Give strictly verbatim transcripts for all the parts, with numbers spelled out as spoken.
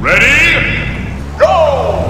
Ready? Go!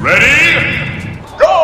Ready? Go!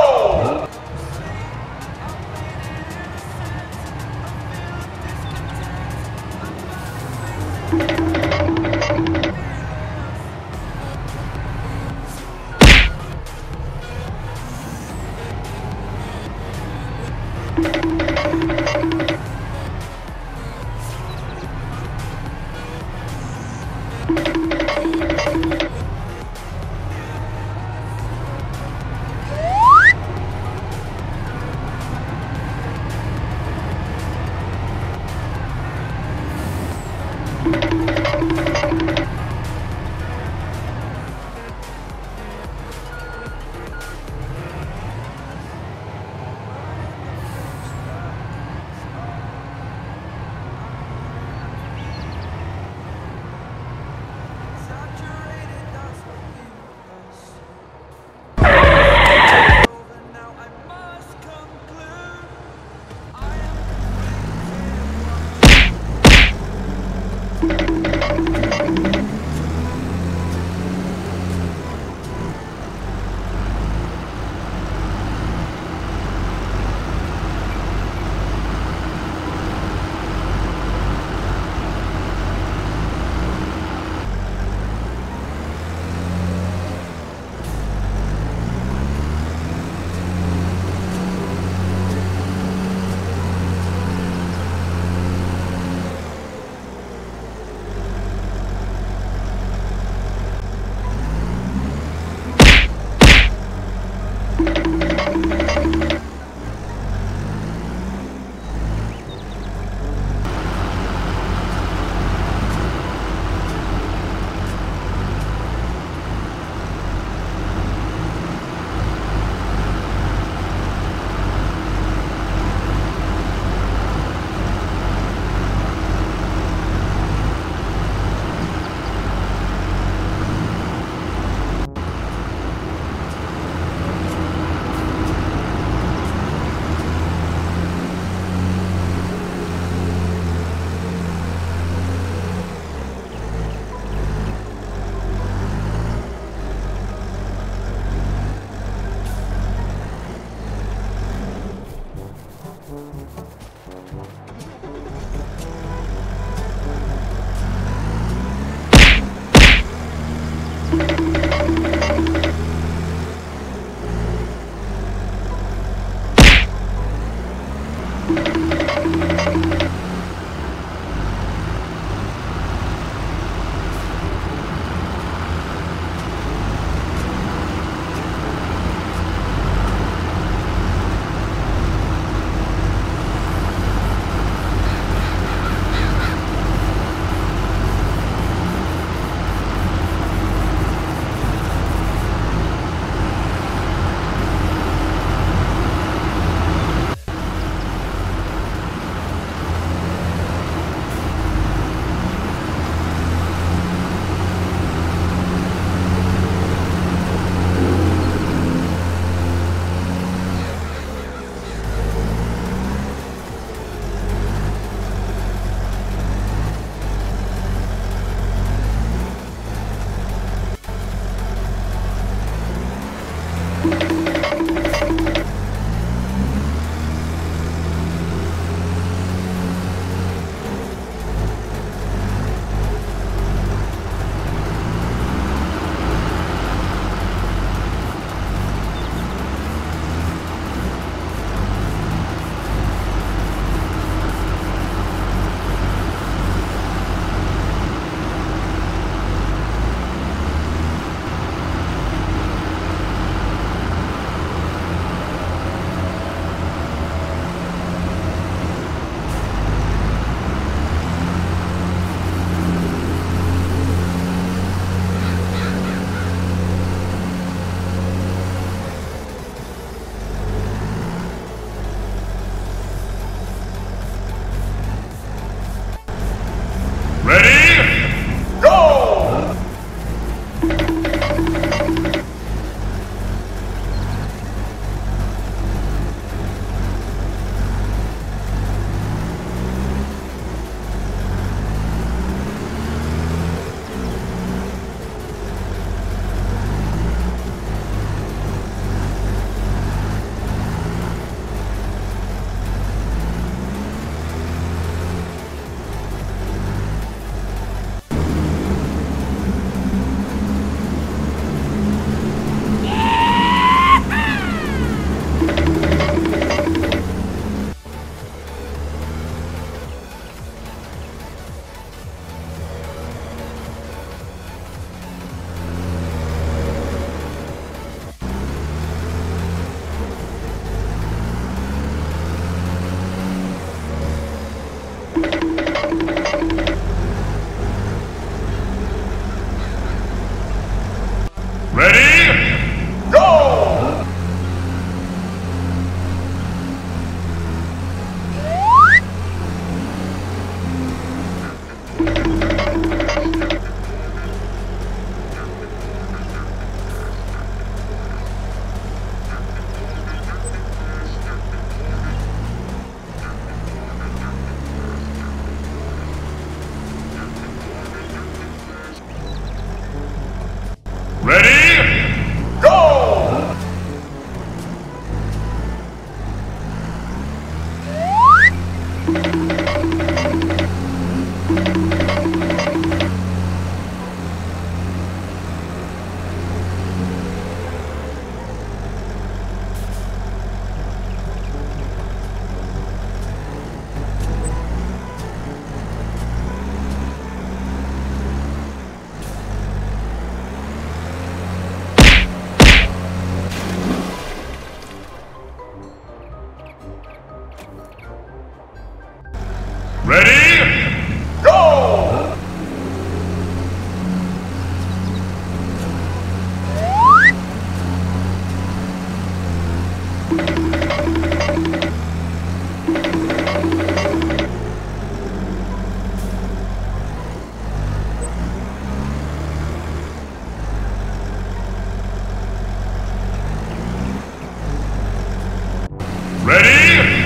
Ready?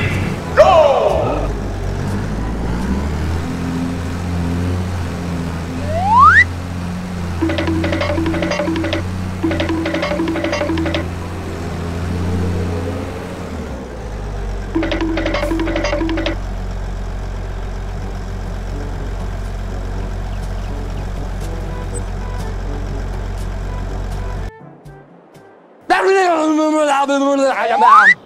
Go!